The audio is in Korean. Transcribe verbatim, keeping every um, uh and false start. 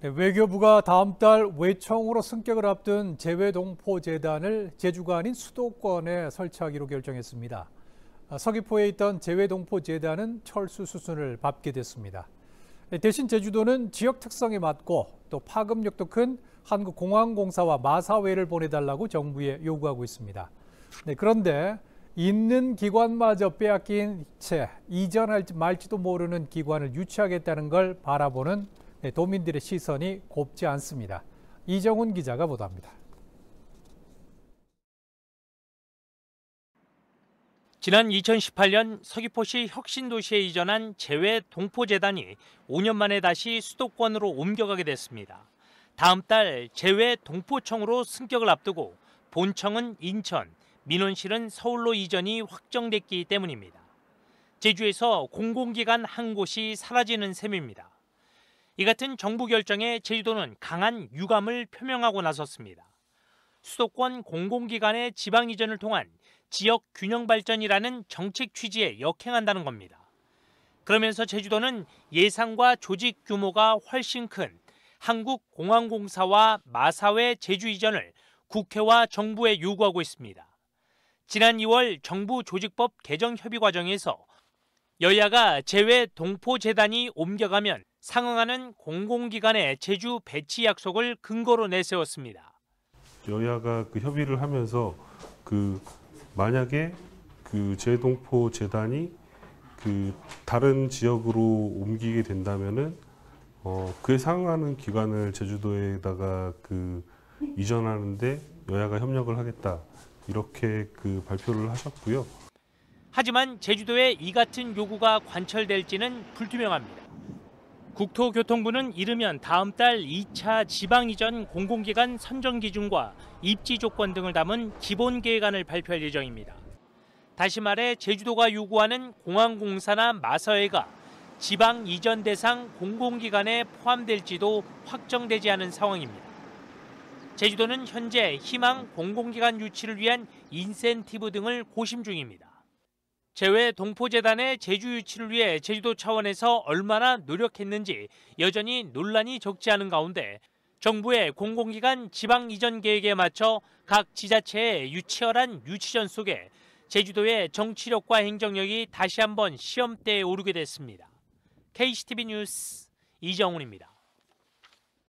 네, 외교부가 다음 달 외청으로 승격을 앞둔 재외동포재단을 제주가 아닌 수도권에 설치하기로 결정했습니다. 서귀포에 있던 재외동포재단은 철수 수순을 밟게 됐습니다. 대신 제주도는 지역 특성에 맞고 또 파급력도 큰 한국공항공사와 마사회를 보내달라고 정부에 요구하고 있습니다. 네, 그런데 있는 기관마저 빼앗긴 채 이전할지 말지도 모르는 기관을 유치하겠다는 걸 바라보는 네, 도민들의 시선이 곱지 않습니다. 이정훈 기자가 보도합니다. 지난 이천십팔 년 서귀포시 혁신도시에 이전한 재외동포재단이 오 년 만에 다시 수도권으로 옮겨가게 됐습니다. 다음 달 재외동포청으로 승격을 앞두고 본청은 인천, 민원실은 서울로 이전이 확정됐기 때문입니다. 제주에서 공공기관 한 곳이 사라지는 셈입니다. 이 같은 정부 결정에 제주도는 강한 유감을 표명하고 나섰습니다. 수도권 공공기관의 지방 이전을 통한 지역 균형 발전이라는 정책 취지에 역행한다는 겁니다. 그러면서 제주도는 예산과 조직 규모가 훨씬 큰 한국공항공사와 마사회 제주 이전을 국회와 정부에 요구하고 있습니다. 지난 이월 정부 조직법 개정 협의 과정에서 여야가 재외동포재단이 옮겨가면 상응하는 공공기관의 제주 배치 약속을 근거로 내세웠습니다. 여야가 그 협의를 하면서 그 만약에 그 재외동포재단이 그 다른 지역으로 옮기게 된다면은 어 그에 상응하는 기관을 제주도에다가 그 이전하는데 여야가 협력을 하겠다 이렇게 그 발표를 하셨고요. 하지만 제주도의 이 같은 요구가 관철될지는 불투명합니다. 국토교통부는 이르면 다음 달 이 차 지방이전 공공기관 선정 기준과 입지 조건 등을 담은 기본 계획안을 발표할 예정입니다. 다시 말해 제주도가 요구하는 공항공사나 마사회가 지방 이전 대상 공공기관에 포함될지도 확정되지 않은 상황입니다. 제주도는 현재 희망 공공기관 유치를 위한 인센티브 등을 고심 중입니다. 재외동포재단의 제주 유치를 위해 제주도 차원에서 얼마나 노력했는지 여전히 논란이 적지 않은 가운데 정부의 공공기관 지방 이전 계획에 맞춰 각 지자체의 유치열한 유치전 속에 제주도의 정치력과 행정력이 다시 한번 시험대에 오르게 됐습니다. 케이씨티비 뉴스 이정훈입니다.